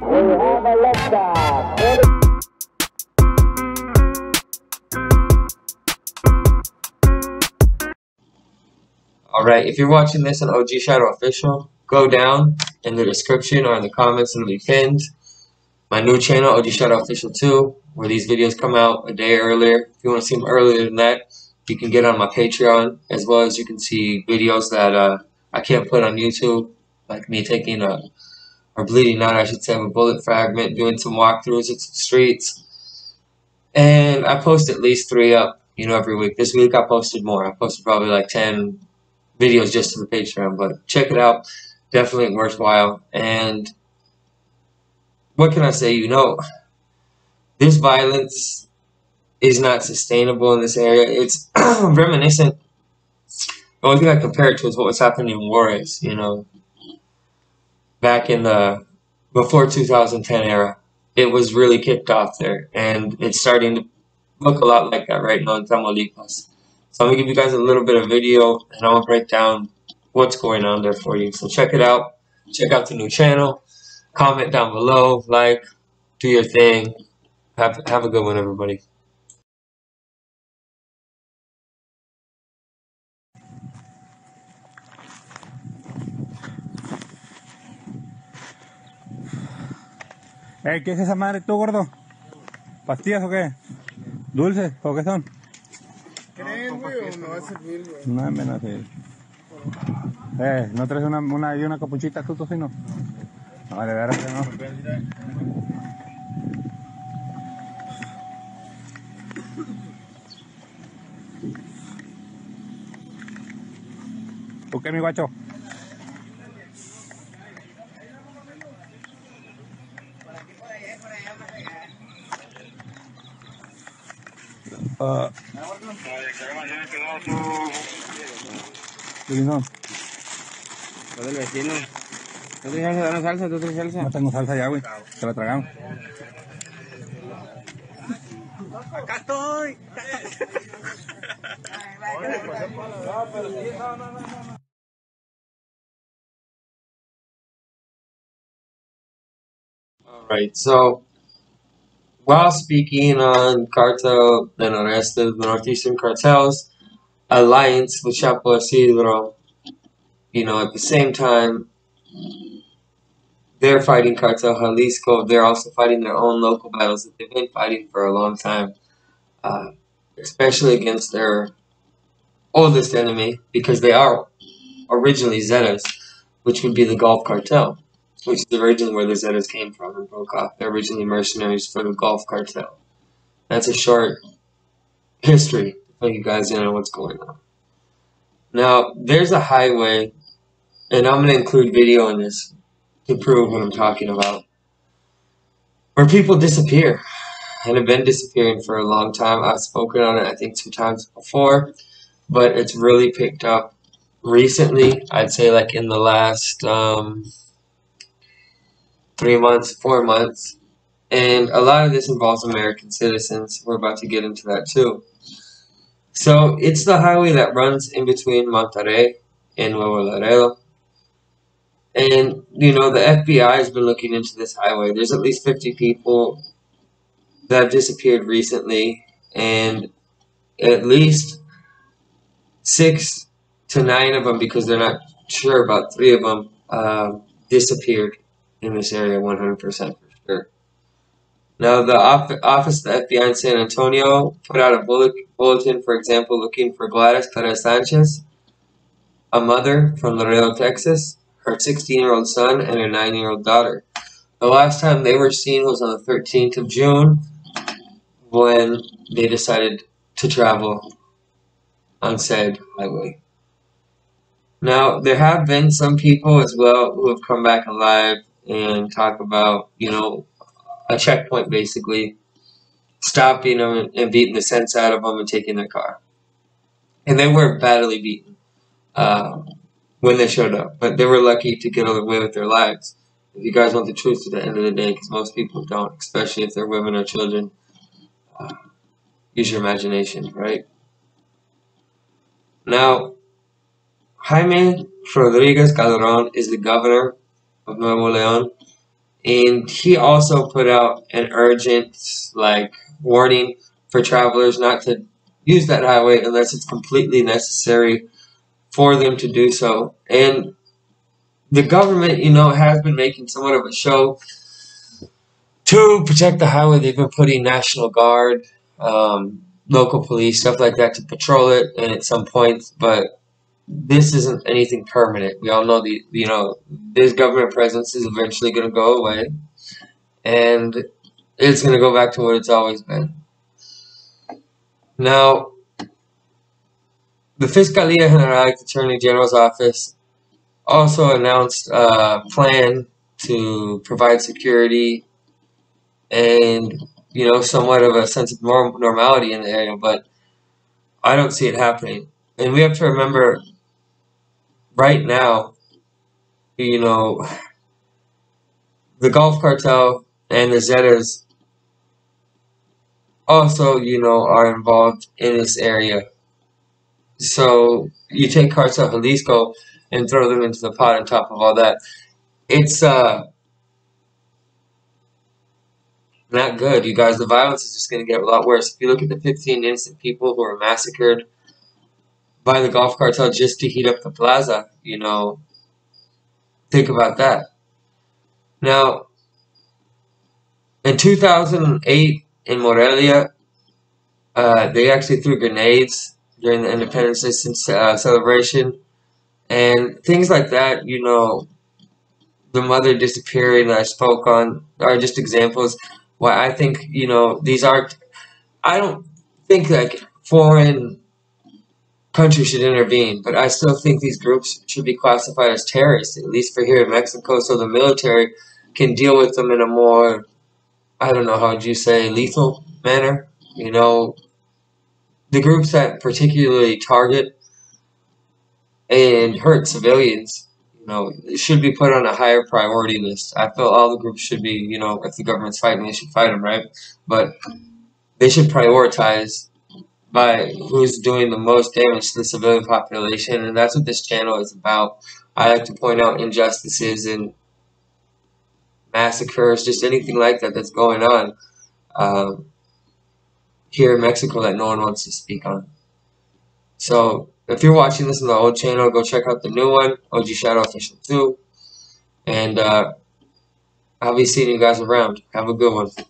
We have a liftoff. Alright, if you're watching this on OG Shadow Official, go down in the description or in the comments, it'll be pinned. My new channel, OG Shadow Official 2, where these videos come out a day earlier. If you want to see them earlier than that, you can get on my Patreon, as well as you can see videos that I can't put on YouTube, like me taking a, or bleeding out, I should say, a bullet fragment, doing some walkthroughs into the streets. And I post at least 3 up, you know, every week. This week I posted more. I posted probably like 10 videos just to the Patreon, but check it out. Definitely worthwhile. And what can I say? You know, this violence is not sustainable in this area. It's reminiscent. The only thing I compare it to is what was happening in Juarez, you know, back in the before 2010 era. It was really kicked off there, and it's starting to look a lot like that right now in Tamaulipas. So I'm going to give you guys a little bit of video, and I'll break down what's going on there for you. So check it out. Check out the new channel. Comment down below. Like. Do your thing. Have a good one, everybody. Hey, ¿qué es esa madre tú, gordo? ¿Pastillas o qué? ¿Dulces o qué son? ¿Creen, güey, o no hace mil, güey? No, menos el... ¿no traes una capuchita tú, tocino? No, vale, verás que no. ¿Tú qué, mi guacho? ¿Qué vino? Lo del vecino. ¿Tú tienes salsa? ¿Danos salsa? ¿Tú tienes salsa? No tengo salsa ya, güey. Te la tragamos. ¡Acá estoy! No. Alright, so... while speaking on cartel and arrest of the Northeastern Cartel's alliance with Chapo Isidro, you know, at the same time, they're fighting Cartel Jalisco. They're also fighting their own local battles that they've been fighting for a long time, especially against their oldest enemy, because they are originally Zetas, which would be the Gulf Cartel, which is originally where the Zetas came from and broke off. They're originally mercenaries for the Gulf Cartel. That's a short history to fill you guys in on what's going on. Now, there's a highway, and I'm going to include video in this to prove what I'm talking about, where people disappear and have been disappearing for a long time. I've spoken on it, I think, 2 times before, but it's really picked up recently. I'd say like in the last... 3 months, 4 months, and a lot of this involves American citizens. We're about to get into that too. So it's the highway that runs in between Monterrey and Nuevo Laredo. And, you know, the FBI has been looking into this highway. There's at least 50 people that have disappeared recently, and at least 6 to 9 of them, because they're not sure about 3 of them, disappeared in this area 100% for sure. Now, the office of the FBI in San Antonio put out a bulletin, for example, looking for Gladys Perez Sanchez, a mother from Laredo, Texas, her 16-year-old son, and her 9-year-old daughter. The last time they were seen was on the 13th of June, when they decided to travel on said highway. Now, there have been some people as well who have come back alive, and talk about, you know, a checkpoint basically stopping them and beating the sense out of them and taking their car. And they were badly beaten when they showed up, but they were lucky to get away with their lives. If you guys want the truth at the end of the day, because most people don't, especially if they're women or children, use your imagination, right? Now, Jaime Rodriguez Calderon is the governor of Nuevo Leon, And he also put out an urgent warning for travelers not to use that highway unless it's completely necessary for them to do so. And the government, you know, has been making somewhat of a show to protect the highway. They've been putting National Guard, local police, stuff like that to patrol it and at some points, but this isn't anything permanent. We all know the, you know, this government presence is eventually going to go away, and it's going to go back to what it's always been. Now, the Fiscalía General, the Attorney General's office, also announced a plan to provide security and, you know, somewhat of a sense of normality in the area, but I don't see it happening. And we have to remember, right now, you know, the Gulf Cartel and the Zetas also, you know, are involved in this area. So you take Cartel Jalisco and throw them into the pot on top of all that. It's not good, you guys. The violence is just going to get a lot worse. If you look at the 15 innocent people who were massacred by the Gulf Cartel just to heat up the plaza, you know, think about that. Now, in 2008 in Morelia, they actually threw grenades during the Independence Day celebration, and things like that, you know, the mother disappearing that I spoke on are just examples why I think, you know, these aren't, I don't think like foreign countries should intervene, but I still think these groups should be classified as terrorists, at least for here in Mexico, so the military can deal with them in a more, I don't know, how would you say, lethal manner. You know, the groups that particularly target and hurt civilians, you know, should be put on a higher priority list. I feel all the groups should be, you know, if the government's fighting, they should fight them, right? But they should prioritize by who's doing the most damage to the civilian population, and that's what this channel is about. I like to point out injustices and massacres, just anything like that that's going on here in Mexico that no one wants to speak on. So if you're watching this on the old channel, go check out the new one, OG Shadow Official 2, and I'll be seeing you guys around. Have a good one.